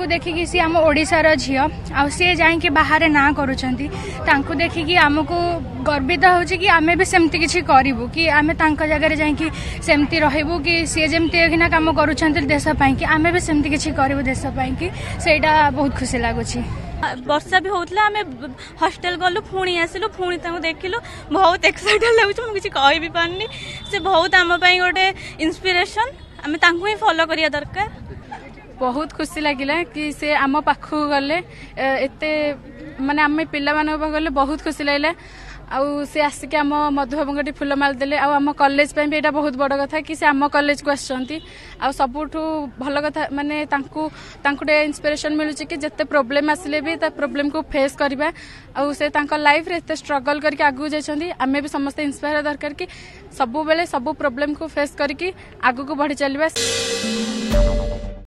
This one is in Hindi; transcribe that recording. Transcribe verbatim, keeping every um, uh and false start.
तांकु देखिकी सी आम ओडिशार झियो आ सी जाइए बाहर ना करुँच तांकु देखिकी आमको गर्वित होची कि आमे भी सेमती किछि करिवु कि आमे तांका जगह जाई कि सेमती रहिवु कि सी जेमती एखिना काम करूछन्ते देश पई कि आमे भी सेमती किछि करिवु देश पई कि सेटा बहुत खुशी लागुछि। वर्षा भी होतला आमे हॉस्टल गलु फुणी आसिलु फुणी तांको देखिलु बहुत एक्साइटेड लागुछ मु किछि कहि भी पानी से बहुत आम पई गोटे इंस्पिरेशन आमे तांको ही फॉलो करिया दरकार। बहुत खुशी लागिला कि से आम पाखु गले एते माने आमे पिल्ला माने गले बहुत खुशी लागिला आउ से आसिक आम मधुबाबूंटी फुलमाल देले आउ आम कॉलेज पे भी एटा बहुत बड़ कथा कि से आम कॉलेज को आछंती आउ सबुठू भल कथा माने तांकू तांकू डे इंस्पिरेशन मिलुची कि जत्ते प्रॉब्लम आसिले भी ता प्रॉब्लम को फेस करबा आउ से तांका लाइफ रे एते स्ट्रगल करके आगु जायछंती आमे भी समस्त इंस्पायर दरकार कि सबु बेले सबु प्रॉब्लम को फेस करके आगु को बढ़ी चलबा।